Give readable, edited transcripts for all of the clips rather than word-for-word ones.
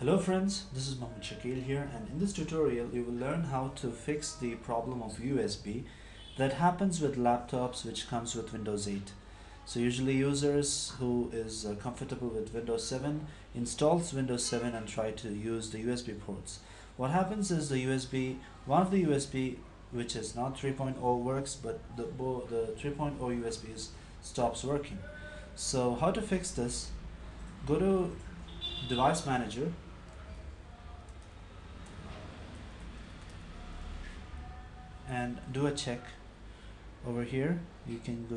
Hello friends, this is Mohammed Shakeel here, and in this tutorial you will learn how to fix the problem of USB that happens with laptops which comes with Windows 8. So usually users who is comfortable with Windows 7 installs Windows 7 and try to use the USB ports. What happens is the USB, one of the USB which is not 3.0 works, but the 3.0 USB stops working. So how to fix this? Go to Device Manager. And do a check over here. You can go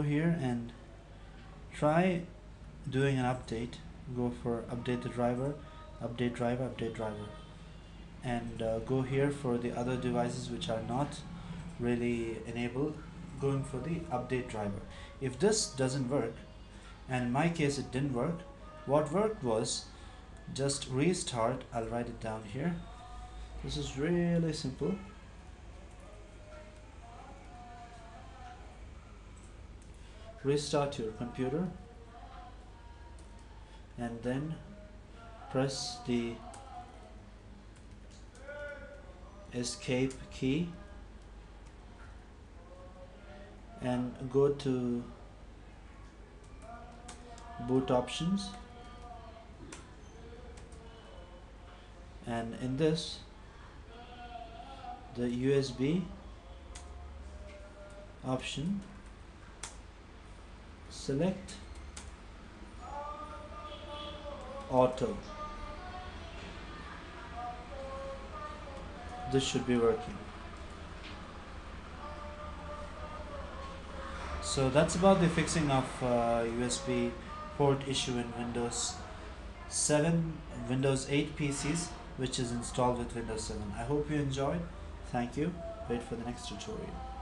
here and try doing an update. Go for update the driver, update driver, update driver, and go here for the other devices which are not really enabled, going for the update driver. If this doesn't work, and in my case it didn't work, what worked was just restart. I'll write it down here. This is really simple. Restart your computer and then press the escape key and go to boot options, and in this the USB option, select auto. This should be working. So that's about the fixing of USB port issue in Windows 7, Windows 8 PCs which is installed with Windows 7. I hope you enjoyed. Thank you. Wait for the next tutorial.